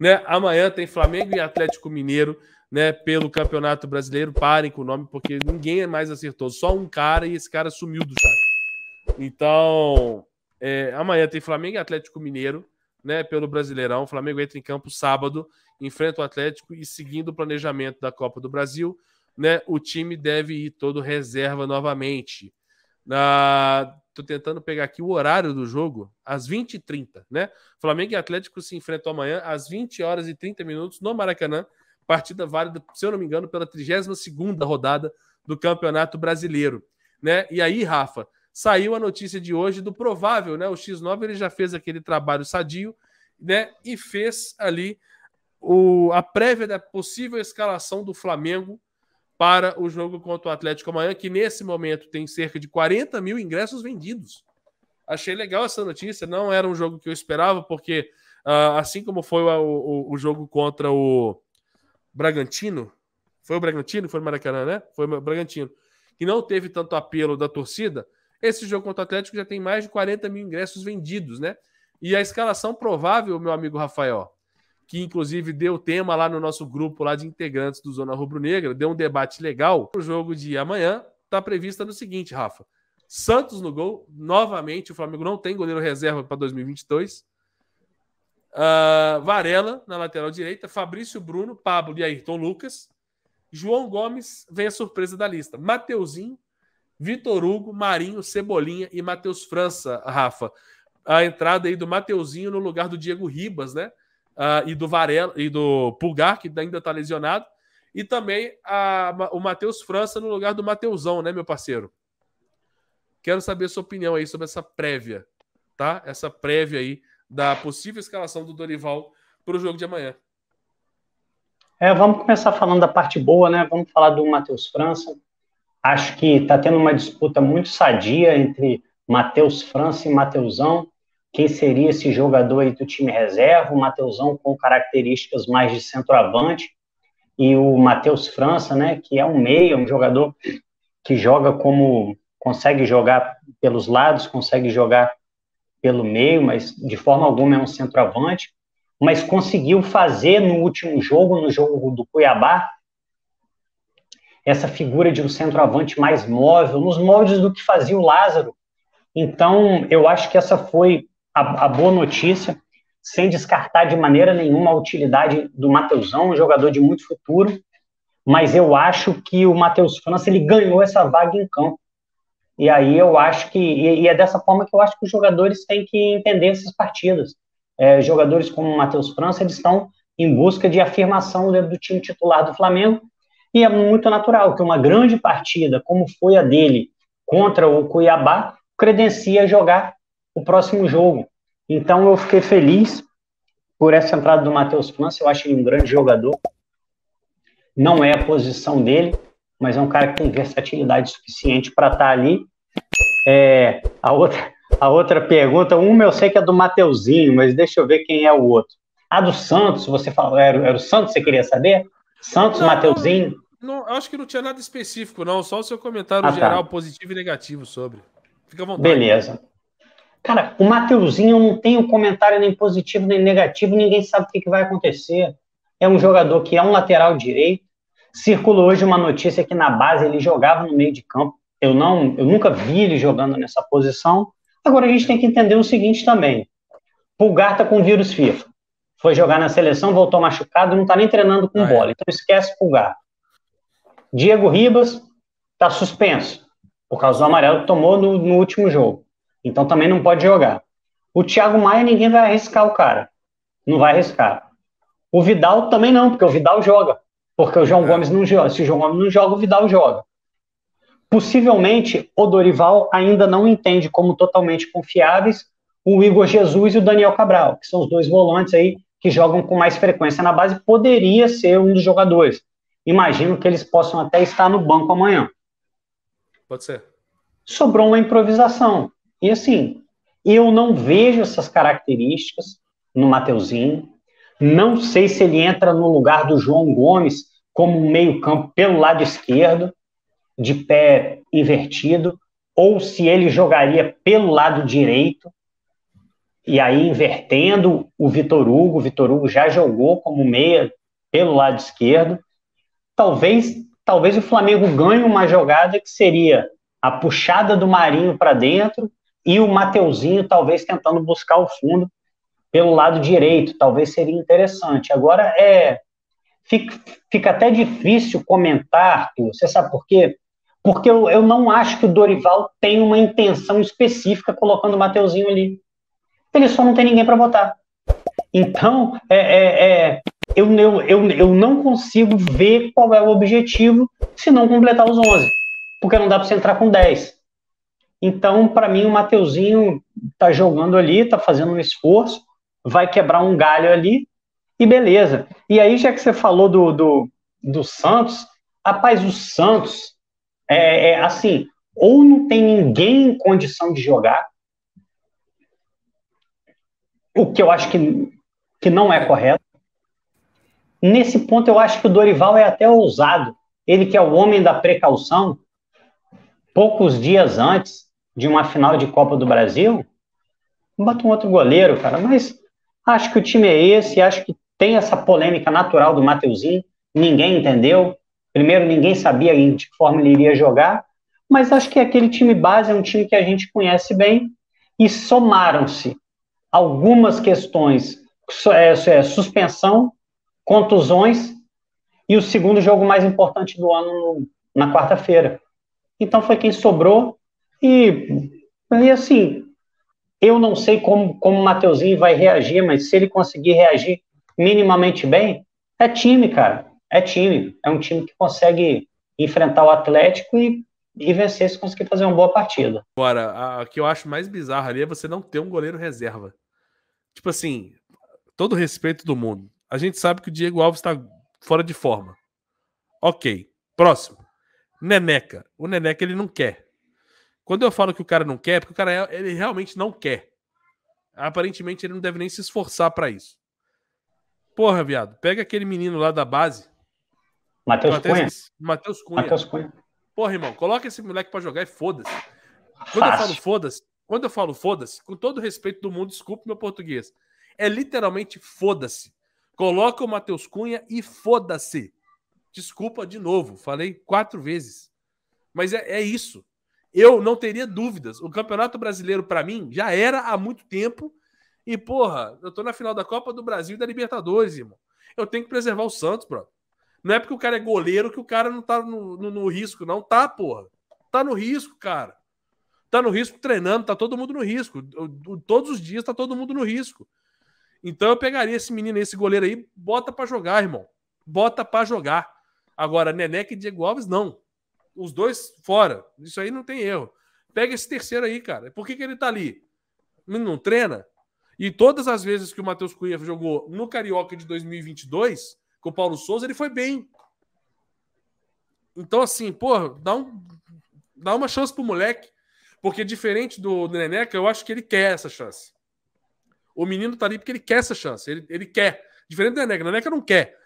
né? Amanhã tem Flamengo e Atlético Mineiro, né, pelo Campeonato Brasileiro. Parem com o nome, porque ninguém mais acertou. Só um cara, e esse cara sumiu do chat. Então, amanhã tem Flamengo e Atlético Mineiro, né, pelo Brasileirão. O Flamengo entra em campo sábado, enfrenta o Atlético e, seguindo o planejamento da Copa do Brasil, né, o time deve ir todo reserva novamente. Tô tentando pegar aqui o horário do jogo, às 20h30, né? Flamengo e Atlético se enfrentam amanhã às 20h30 no Maracanã, partida válida, se eu não me engano, pela 32ª rodada do Campeonato Brasileiro, né? E aí, Rafa, saiu a notícia de hoje do provável, né? O X9 ele já fez aquele trabalho sadio, né? E fez ali a prévia da possível escalação do Flamengo para o jogo contra o Atlético amanhã, que nesse momento tem cerca de 40 mil ingressos vendidos. Achei legal essa notícia, não era um jogo que eu esperava, porque assim como foi o jogo contra o Bragantino, foi o Bragantino? Foi o Maracanã, né? Foi o Bragantino, que não teve tanto apelo da torcida, esse jogo contra o Atlético já tem mais de 40 mil ingressos vendidos, né? E a escalação provável, meu amigo Rafael, que inclusive deu tema lá no nosso grupo lá de integrantes do Zona Rubro Negra, deu um debate legal. O jogo de amanhã está prevista no seguinte, Rafa. Santos no gol, novamente, o Flamengo não tem goleiro reserva para 2022. Varela na lateral direita, Fabrício Bruno, Pablo e Ayrton Lucas. João Gomes vem a surpresa da lista. Matheuzinho, Vitor Hugo, Marinho, Cebolinha e Matheus França, Rafa. A entrada aí do Matheuzinho no lugar do Diego Ribas, né? E do Varela e do Pulgar, que ainda está lesionado, e também o Matheus França no lugar do Matheuzão, né, meu parceiro? Quero saber a sua opinião aí sobre essa prévia, tá? Essa prévia aí da possível escalação do Dorival para o jogo de amanhã. Vamos começar falando da parte boa, né? Vamos falar do Matheus França. Acho que está tendo uma disputa muito sadia entre Matheus França e Matheuzão. Quem seria esse jogador aí do time reserva? O Matheuzão com características mais de centroavante e o Matheus França, né, que é um meia, um jogador que joga consegue jogar pelos lados, consegue jogar pelo meio, mas de forma alguma é um centroavante, mas conseguiu fazer no último jogo, no jogo do Cuiabá, essa figura de um centroavante mais móvel, nos moldes do que fazia o Lázaro. Então, eu acho que essa foi a boa notícia, sem descartar de maneira nenhuma a utilidade do Matheuzão, um jogador de muito futuro, mas eu acho que o Matheus França, ele ganhou essa vaga em campo, e aí eu acho que, e é dessa forma que eu acho que os jogadores têm que entender essas partidas, jogadores como o Matheus França, eles estão em busca de afirmação dentro do time titular do Flamengo, e é muito natural que uma grande partida, como foi a dele contra o Cuiabá, credencia jogar o próximo jogo. Então eu fiquei feliz por essa entrada do Matheus França, eu acho ele um grande jogador, não é a posição dele, mas é um cara que tem versatilidade suficiente para estar ali. A outra pergunta, uma eu sei que é do Matheuzinho, mas deixa eu ver quem é o outro. Do Santos, você falou, era o Santos que você queria saber? Santos, Matheuzinho? Não, acho que não tinha nada específico não, só o seu comentário geral, positivo e negativo sobre. Fica à vontade. Beleza. Cara, o Matheuzinho não tem um comentário nem positivo nem negativo, ninguém sabe o que vai acontecer. É um jogador que é um lateral direito. Circulou hoje uma notícia que na base ele jogava no meio de campo. Eu nunca vi ele jogando nessa posição. Agora a gente tem que entender o seguinte também. Pulgar tá com vírus FIFA. Foi jogar na seleção, voltou machucado, não tá nem treinando com bola. Então esquece Pulgar. Diego Ribas tá suspenso por causa do amarelo que tomou no último jogo. Então também não pode jogar. O Thiago Maia, ninguém vai arriscar o cara. Não vai arriscar. O Vidal também não, porque o Vidal joga. Porque o João Gomes não joga. Se o João Gomes não joga, o Vidal joga. Possivelmente, o Dorival ainda não entende como totalmente confiáveis o Igor Jesus e o Daniel Cabral, que são os dois volantes aí que jogam com mais frequência na base. Poderia ser um dos jogadores. Imagino que eles possam até estar no banco amanhã. Pode ser. Sobrou uma improvisação. E assim, eu não vejo essas características no Matheuzinho. Não sei se ele entra no lugar do João Gomes como um meio-campo pelo lado esquerdo, de pé invertido, ou se ele jogaria pelo lado direito. e aí invertendo o Vitor Hugo já jogou como meia pelo lado esquerdo, talvez o Flamengo ganhe uma jogada que seria a puxada do Marinho para dentro e o Matheuzinho talvez tentando buscar o fundo pelo lado direito, talvez seria interessante. Agora fica até difícil comentar, você sabe por quê? Porque eu não acho que o Dorival tem uma intenção específica colocando o Matheuzinho ali. Ele só não tem ninguém para botar. Então, eu não consigo ver qual é o objetivo se não completar os 11. Porque não dá para você entrar com 10. Então, para mim, o Matheuzinho tá jogando ali, tá fazendo um esforço, vai quebrar um galho ali e beleza. E aí, já que você falou do Santos, rapaz, o Santos... assim, ou não tem ninguém em condição de jogar, o que eu acho que não é correto. Nesse ponto, eu acho que o Dorival é até ousado. Ele que é o homem da precaução, poucos dias antes de uma final de Copa do Brasil, bota um outro goleiro, cara. Mas acho que o time é esse, acho que tem essa polêmica natural do Matheuzinho, ninguém entendeu. Primeiro, ninguém sabia de que forma ele iria jogar, mas acho que aquele time base é um time que a gente conhece bem e somaram-se algumas questões, suspensão, contusões e o segundo jogo mais importante do ano na quarta-feira. Então foi quem sobrou e assim, eu não sei como o Matheuzinho vai reagir, mas se ele conseguir reagir minimamente bem, é time, cara. É time, é um time que consegue enfrentar o Atlético e vencer se conseguir fazer uma boa partida. Agora, o que eu acho mais bizarro ali é você não ter um goleiro reserva. Tipo assim, todo respeito do mundo. A gente sabe que o Diego Alves tá fora de forma. Ok, próximo. Neneca. O Neneca, ele não quer. Quando eu falo que o cara não quer, é porque o cara, ele realmente não quer. Aparentemente, ele não deve nem se esforçar pra isso. Porra, viado, pega aquele menino lá da base, Matheus Cunha. Porra, irmão, coloca esse moleque pra jogar e foda-se. Quando eu falo foda-se, com todo o respeito do mundo, desculpe meu português, é literalmente foda-se. Coloca o Matheus Cunha e foda-se. Desculpa de novo, falei 4 vezes. Mas é isso. Eu não teria dúvidas. O Campeonato Brasileiro, pra mim, já era há muito tempo. E, porra, eu tô na final da Copa do Brasil e da Libertadores, irmão. Eu tenho que preservar o Santos, bro. Não é porque o cara é goleiro que o cara não tá no risco, não. Tá, porra. Tá no risco, cara. Tá no risco treinando, tá todo mundo no risco. Todos os dias tá todo mundo no risco. Então eu pegaria esse menino aí, esse goleiro aí, bota pra jogar, irmão. Bota pra jogar. Agora, Neneca e Diego Alves, não. Os dois, fora. Isso aí não tem erro. Pega esse terceiro aí, cara. Por que ele tá ali? Não treina? E todas as vezes que o Matheus Cunha jogou no Carioca de 2022, com o Paulo Souza, ele foi bem. Então, assim, porra, dá uma chance pro moleque, porque diferente do Neneca, eu acho que ele quer essa chance. O menino tá ali porque ele quer essa chance, ele quer. Diferente do Neneca não quer.